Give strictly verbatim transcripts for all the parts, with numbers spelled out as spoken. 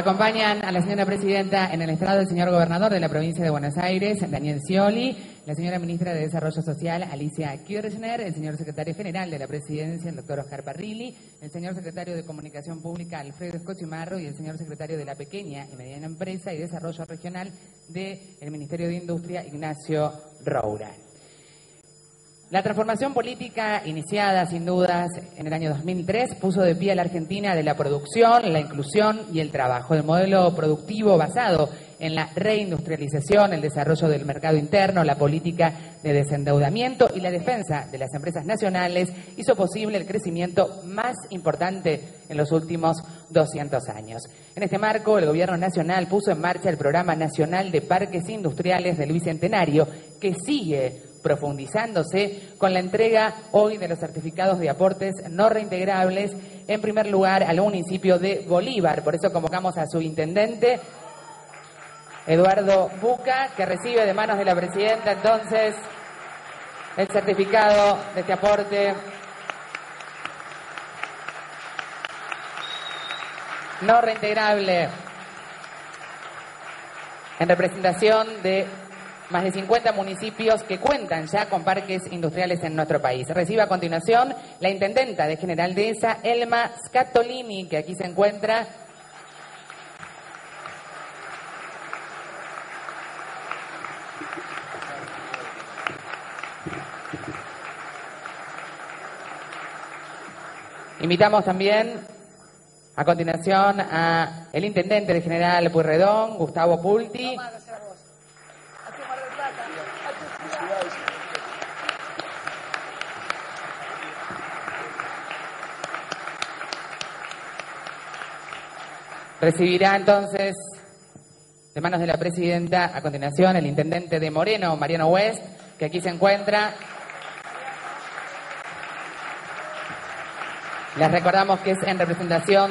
Acompañan a la señora presidenta en el estrado el señor gobernador de la provincia de Buenos Aires, Daniel Scioli, la señora ministra de Desarrollo Social, Alicia Kirchner, el señor secretario general de la presidencia, el doctor Oscar Parrilli, el señor secretario de Comunicación Pública, Alfredo Escochimarro, y el señor secretario de la Pequeña y Mediana Empresa y Desarrollo Regional del Ministerio de Industria, Ignacio Roura. La transformación política iniciada, sin dudas, en el año dos mil tres, puso de pie a la Argentina de la producción, la inclusión y el trabajo. El modelo productivo basado en la reindustrialización, el desarrollo del mercado interno, la política de desendeudamiento y la defensa de las empresas nacionales hizo posible el crecimiento más importante en los últimos doscientos años. En este marco, el Gobierno Nacional puso en marcha el Programa Nacional de Parques Industriales del Bicentenario, que sigue profundizándose con la entrega hoy de los certificados de aportes no reintegrables, en primer lugar al municipio de Bolívar. Por eso convocamos a su intendente, Eduardo Buca, que recibe de manos de la presidenta entonces el certificado de este aporte no reintegrable en representación de más de cincuenta municipios que cuentan ya con parques industriales en nuestro país. Recibe a continuación la intendenta de General Dehesa, Elma Scattolini, que aquí se encuentra. Invitamos también a continuación a el intendente de General Pueyrredón, Gustavo Pulti. Recibirá entonces, de manos de la presidenta, a continuación, el intendente de Moreno, Mariano West, que aquí se encuentra. Les recordamos que es en representación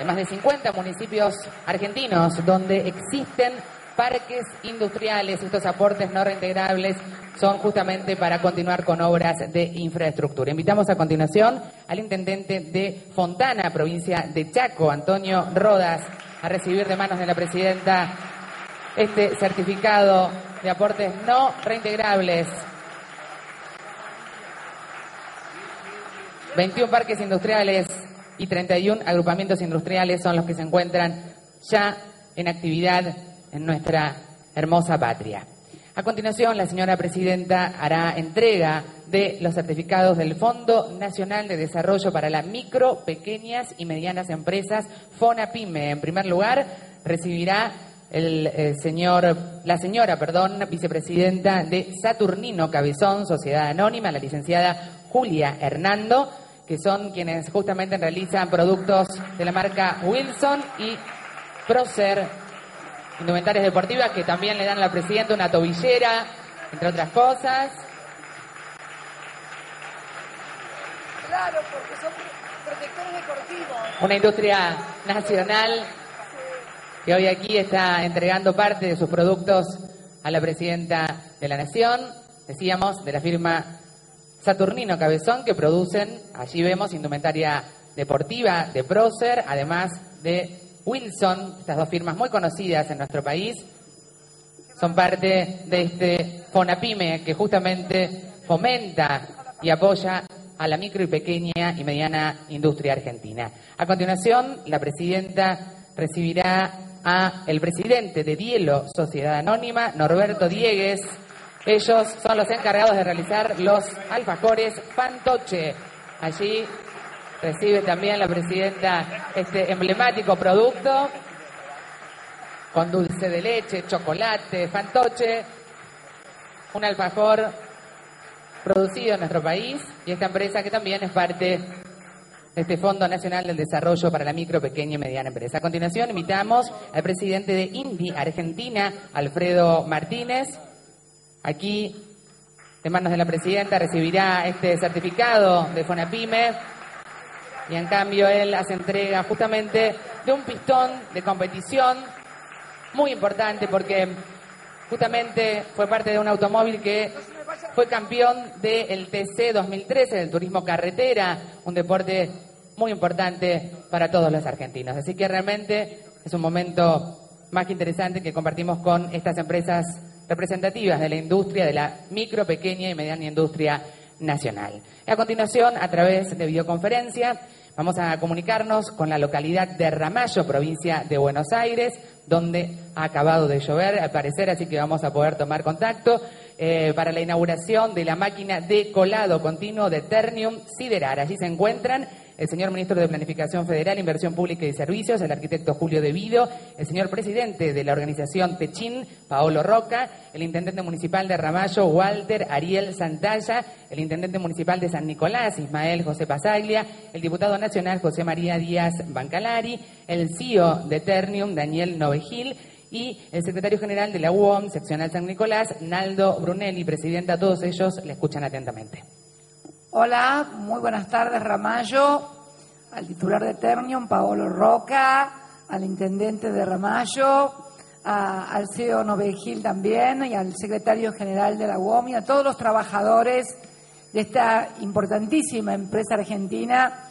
de más de cincuenta municipios argentinos donde existen parques industriales. Estos aportes no reintegrables son justamente para continuar con obras de infraestructura. Invitamos a continuación al intendente de Fontana, provincia de Chaco, Antonio Rodas, a recibir de manos de la presidenta este certificado de aportes no reintegrables. veintiún parques industriales y treinta y un agrupamientos industriales son los que se encuentran ya en actividad en nuestra hermosa patria. A continuación, la señora presidenta hará entrega de los certificados del Fondo Nacional de Desarrollo para las Micro, Pequeñas y Medianas Empresas, FONAPYME. En primer lugar, recibirá el, el señor, la señora, perdón, vicepresidenta de Saturnino Cabezón, Sociedad Anónima, la licenciada Julia Hernando, que son quienes justamente realizan productos de la marca Wilson y Procer, indumentarias deportivas, que también le dan a la presidenta una tobillera, entre otras cosas. Claro, porque son protectores deportivos. Una industria nacional que hoy aquí está entregando parte de sus productos a la presidenta de la Nación, decíamos, de la firma Saturnino Cabezón, que producen, allí vemos, indumentaria deportiva de Procer, además de Wilson. Estas dos firmas muy conocidas en nuestro país son parte de este FONAPYME, que justamente fomenta y apoya a la micro y pequeña y mediana industria argentina. A continuación, la presidenta recibirá a el presidente de Dielo, Sociedad Anónima, Norberto Dieguez. Ellos son los encargados de realizar los alfajores Fantoche. Allí recibe también la presidenta este emblemático producto con dulce de leche, chocolate, fantoche, un alfajor producido en nuestro país, y esta empresa que también es parte de este Fondo Nacional del Desarrollo para la Micro, Pequeña y Mediana Empresa. A continuación, invitamos al presidente de Indy Argentina, Alfredo Martínez. Aquí, de manos de la presidenta, recibirá este certificado de FONAPYME. Y en cambio él hace entrega justamente de un pistón de competición muy importante, porque justamente fue parte de un automóvil que fue campeón del T C dos mil trece, del turismo carretera, un deporte muy importante para todos los argentinos. Así que realmente Es un momento más que interesante que compartimos con estas empresas representativas de la industria, de la micro, pequeña y mediana industria nacional. A continuación, a través de videoconferencia, vamos a comunicarnos con la localidad de Ramallo, provincia de Buenos Aires, donde ha acabado de llover, al parecer, así que vamos a poder tomar contacto eh, para la inauguración de la máquina de colado continuo de Ternium Siderar. Allí se encuentran el señor Ministro de Planificación Federal, Inversión Pública y Servicios, el arquitecto Julio De Vido, el señor Presidente de la organización Techín, Paolo Rocca, el Intendente Municipal de Ramallo, Walter Ariel Santalla, el Intendente Municipal de San Nicolás, Ismael José Pasaglia, el Diputado Nacional José María Díaz Bancalari, el C E O de Ternium, Daniel Novegil, y el Secretario General de la U O M, Seccional San Nicolás, Naldo Brunelli. Presidenta, todos ellos le escuchan atentamente. Hola, muy buenas tardes, Ramallo, al titular de Ternium, Paolo Rocca, al intendente de Ramallo, a, al C E O Novegil también, y al secretario general de la U O M, y a todos los trabajadores de esta importantísima empresa argentina.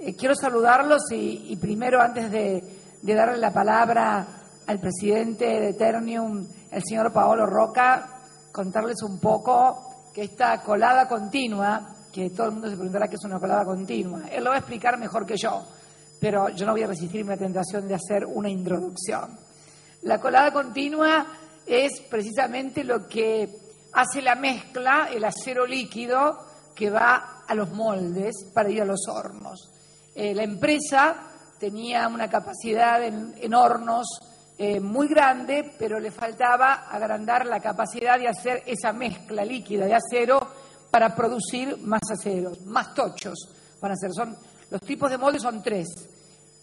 Eh, quiero saludarlos y, y primero, antes de, de darle la palabra al presidente de Ternium, el señor Paolo Rocca, contarles un poco que esta colada continua, que todo el mundo se preguntará qué es una colada continua. Él lo va a explicar mejor que yo, pero yo no voy a resistirme a la tentación de hacer una introducción. La colada continua es precisamente lo que hace la mezcla, el acero líquido que va a los moldes para ir a los hornos. Eh, la empresa tenía una capacidad en, en hornos eh, muy grande, pero le faltaba agrandar la capacidad de hacer esa mezcla líquida de acero para producir más aceros, más tochos van a ser. Son, los tipos de moldes son tres.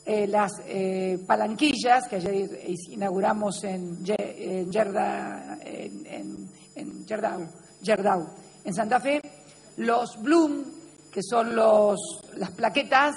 Eh, las eh, palanquillas, que ayer inauguramos en, en, Gerda, en, en, en Gerdau, Gerdau, en Santa Fe, los bloom, que son los, las plaquetas,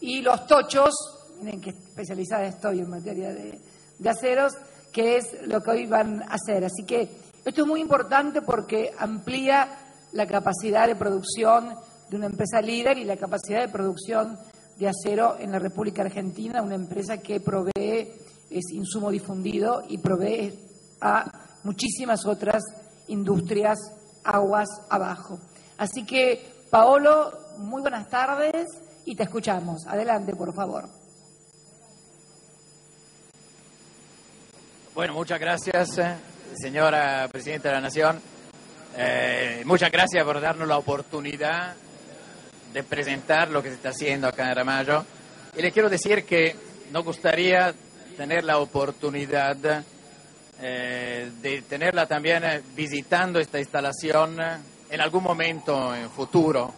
y los tochos, miren qué especializada estoy en materia de, de aceros, que es lo que hoy van a hacer. Así que esto es muy importante porque amplía la capacidad de producción de una empresa líder y la capacidad de producción de acero en la República Argentina, una empresa que provee, es insumo difundido y provee a muchísimas otras industrias aguas abajo. Así que, Paolo, muy buenas tardes y te escuchamos. Adelante, por favor. Bueno, muchas gracias, señora Presidenta de la Nación. Eh, muchas gracias por darnos la oportunidad de presentar lo que se está haciendo acá en Ramallo. Y les quiero decir que nos gustaría tener la oportunidad eh, de tenerla también visitando esta instalación en algún momento en futuro.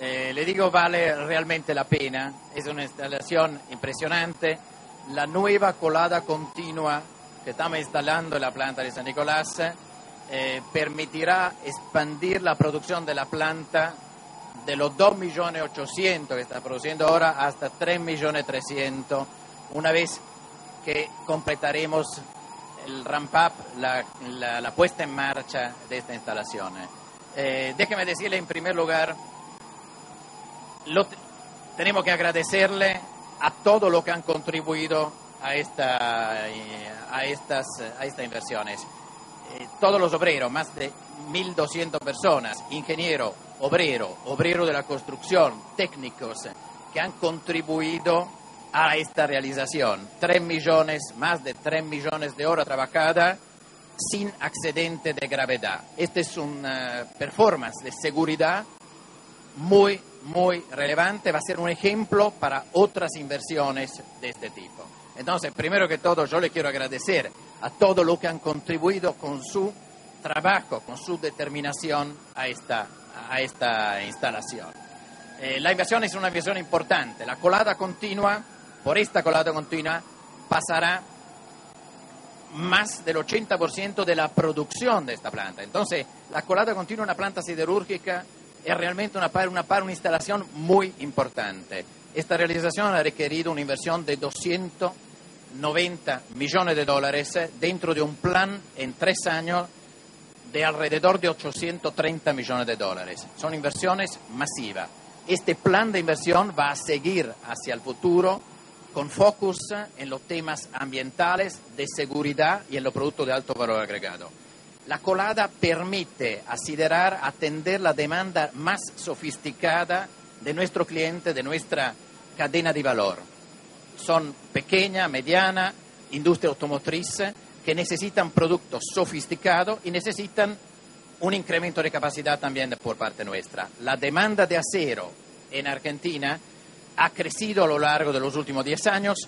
Eh, le digo, vale realmente la pena. Es una instalación impresionante. La nueva colada continua que estamos instalando en la planta de San Nicolás Eh, permitirá expandir la producción de la planta de los dos millones ochocientos que está produciendo ahora hasta tres millones trescientos, una vez que completaremos el ramp up, la, la, la puesta en marcha de esta instalación. Eh, déjeme decirle en primer lugar, lo, tenemos que agradecerle a todos los que han contribuido a, esta, a, estas, a estas inversiones. Todos los obreros, más de mil doscientas personas, ingenieros, obreros, obreros de la construcción, técnicos, que han contribuido a esta realización. Tres millones, más de tres millones de horas trabajadas sin accidente de gravedad. Esta es una performance de seguridad muy, muy relevante. Va a ser un ejemplo para otras inversiones de este tipo. Entonces, primero que todo, yo le quiero agradecer a todos los que han contribuido con su trabajo, con su determinación a esta, a esta instalación. Eh, la inversión es una inversión importante. La colada continua, por esta colada continua, pasará más del ochenta por ciento de la producción de esta planta. Entonces, la colada continua en una planta siderúrgica es realmente una, una, una instalación muy importante. Esta realización ha requerido una inversión de doscientos noventa millones de dólares dentro de un plan en tres años de alrededor de ochocientos treinta millones de dólares. Son inversiones masivas. Este plan de inversión va a seguir hacia el futuro con focus en los temas ambientales, de seguridad y en los productos de alto valor agregado. La colada permite a Siderar atender la demanda más sofisticada de nuestro cliente, de nuestra cadena de valor. Son pequeña, mediana, industria automotriz que necesitan productos sofisticados y necesitan un incremento de capacidad también por parte nuestra. La demanda de acero en Argentina ha crecido a lo largo de los últimos diez años.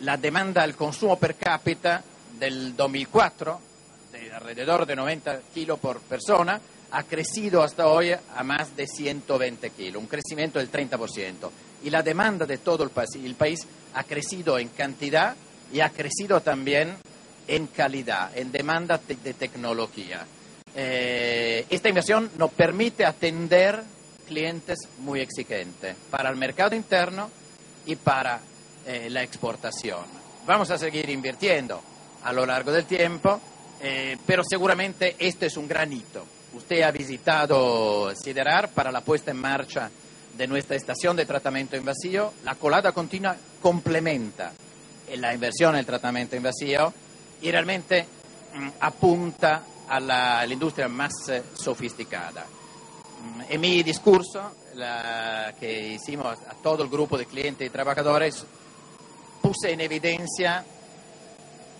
La demanda al consumo per cápita del dos mil cuatro, de alrededor de noventa kilos por persona, ha crecido hasta hoy a más de ciento veinte kilos, un crecimiento del treinta por ciento. Y la demanda de todo el país, el país ha crecido en cantidad y ha crecido también en calidad, en demanda de, de tecnología. Eh, esta inversión nos permite atender clientes muy exigentes para el mercado interno y para eh, la exportación. Vamos a seguir invirtiendo a lo largo del tiempo, eh, pero seguramente este es un gran hito. Usted ha visitado Siderar para la puesta en marcha de nuestra estación de tratamiento en vacío. La colada continua complementa la inversión en el tratamiento en vacío y realmente mm, apunta a la, a la industria más eh, sofisticada. Mm, en mi discurso, la, que hicimos a, a todo el grupo de clientes y trabajadores, puse en evidencia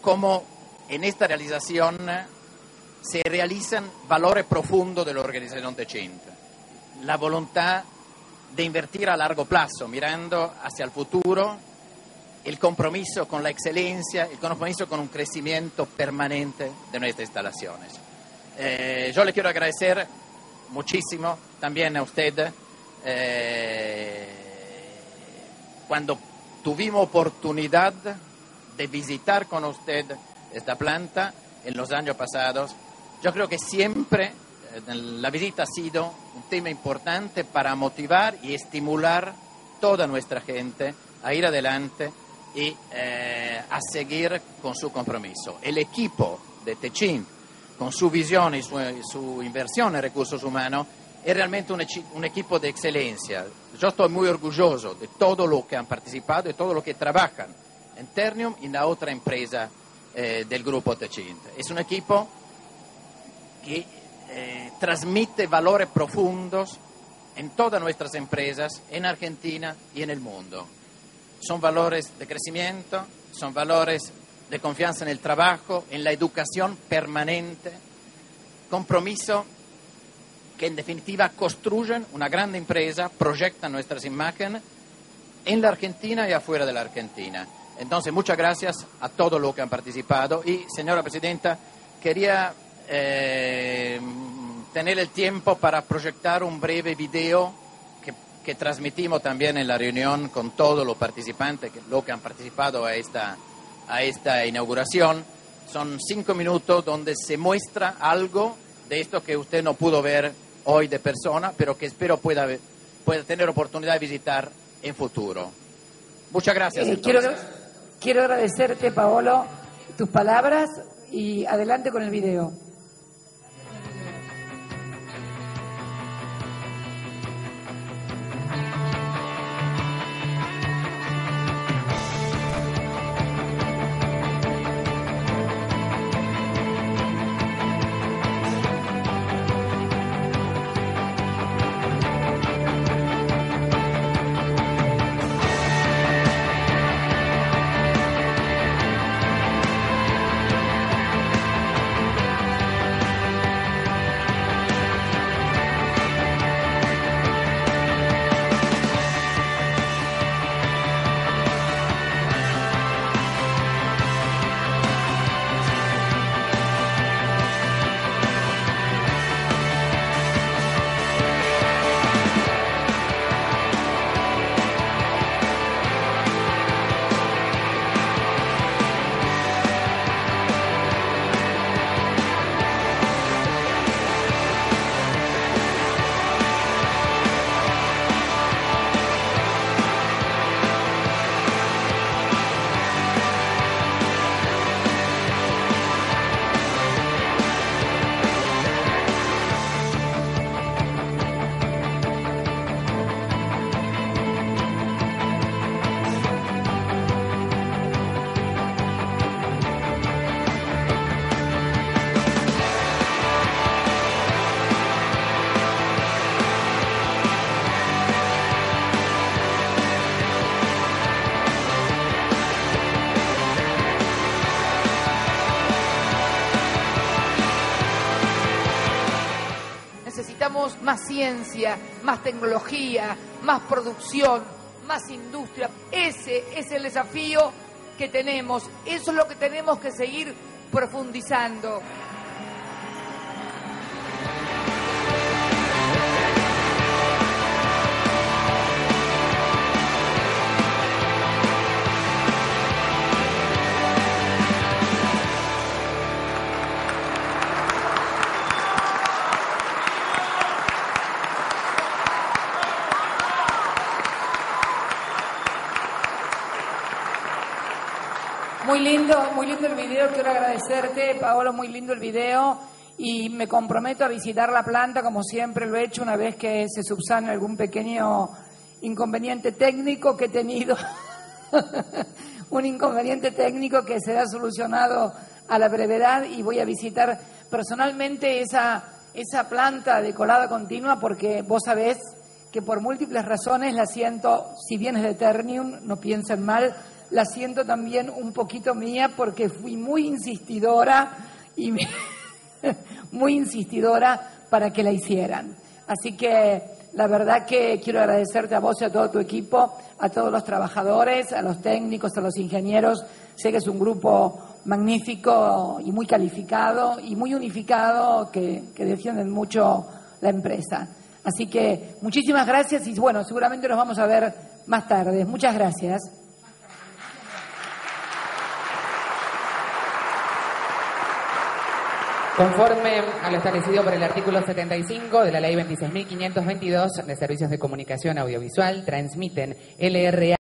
cómo en esta realización se realizan valores profundos de la organización Techint. La voluntad de invertir a largo plazo, mirando hacia el futuro, el compromiso con la excelencia, el compromiso con un crecimiento permanente de nuestras instalaciones. Eh, yo le quiero agradecer muchísimo también a usted. Eh, cuando tuvimos oportunidad de visitar con usted esta planta en los años pasados, yo creo que siempre la visita ha sido un tema importante para motivar y estimular toda nuestra gente a ir adelante y eh, a seguir con su compromiso. El equipo de Techint, con su visione e su, su inversión en recursos humanos, es realmente un, un equipo de excelencia. Yo estoy muy orgulloso de todo lo que han participado y todo lo que trabajan en Ternium y en la otra empresa eh, del grupo Techint. Es un equipo que eh, transmite valores profundos en todas nuestras empresas, en Argentina y en el mundo. Son valores de crecimiento, son valores de confianza en el trabajo, en la educación permanente, compromiso que en definitiva construyen una grande empresa, proyectan nuestras imágenes en la Argentina y afuera de la Argentina. Entonces, muchas gracias a todos los que han participado y, señora Presidenta, quería eh, tener el tiempo para proyectar un breve video que transmitimos también en la reunión con todos los participantes, que, los que han participado a esta, a esta inauguración. Son cinco minutos donde se muestra algo de esto que usted no pudo ver hoy de persona, pero que espero pueda, pueda tener oportunidad de visitar en futuro. Muchas gracias. Eh, quiero, quiero agradecerte, Paolo, tus palabras y adelante con el video. necesitamos más ciencia, más tecnología, más producción, más industria. Ese es el desafío que tenemos. Eso es lo que tenemos que seguir profundizando. Muy lindo, muy lindo el video, quiero agradecerte, Paolo, muy lindo el video, y me comprometo a visitar la planta como siempre lo he hecho una vez que se subsane algún pequeño inconveniente técnico que he tenido, un inconveniente técnico que será solucionado a la brevedad, y voy a visitar personalmente esa, esa planta de colada continua porque vos sabés que por múltiples razones la siento, si bien es de Ternium, no piensen mal, la siento también un poquito mía porque fui muy insistidora y me, muy insistidora para que la hicieran. Así que la verdad que quiero agradecerte a vos y a todo tu equipo, a todos los trabajadores, a los técnicos, a los ingenieros. Sé que es un grupo magnífico y muy calificado y muy unificado que, que defienden mucho la empresa. Así que muchísimas gracias y bueno, seguramente nos vamos a ver más tarde. Muchas gracias. Conforme a lo establecido por el artículo setenta y cinco de la Ley veintiséis mil quinientos veintidós de Servicios de Comunicación Audiovisual, transmiten L R A